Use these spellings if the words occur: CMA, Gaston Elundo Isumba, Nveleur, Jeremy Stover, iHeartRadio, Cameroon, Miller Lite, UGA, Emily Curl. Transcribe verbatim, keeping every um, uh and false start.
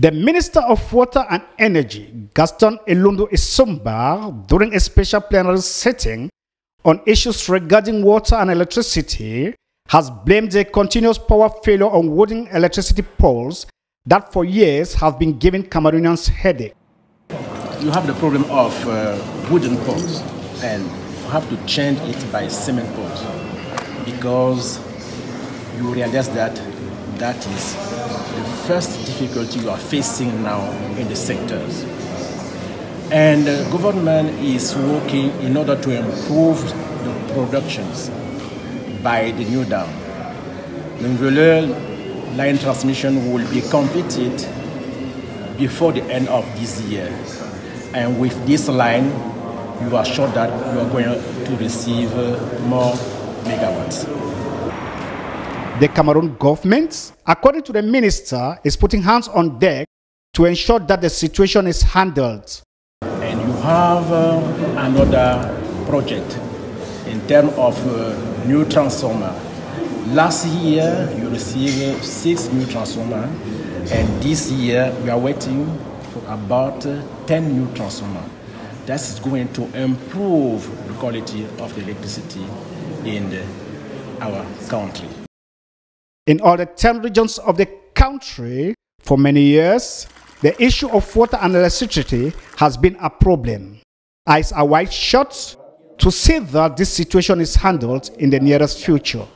The Minister of Water and Energy, Gaston Elundo Isumba, during a special plenary sitting on issues regarding water and electricity, has blamed the continuous power failure on wooden electricity poles that for years have been giving Cameroonians headache. You have the problem of uh, wooden poles, and you have to change it by cement poles, because you realize that that is the first difficulty you are facing now in the sectors. And the government is working in order to improve the productions by the new dam. The Nveleur line transmission will be completed before the end of this year. And with this line, you are sure that you are going to receive more megawatts. The Cameroon government, according to the minister, is putting hands on deck to ensure that the situation is handled. And you have uh, another project in terms of uh, new transformer. Last year, you received six new transformers, and this year, we are waiting for about uh, ten new transformers. That is going to improve the quality of the electricity in the, our country. In all the ten regions of the country, for many years, the issue of water and electricity has been a problem. Eyes are wide shut to see that this situation is handled in the nearest future.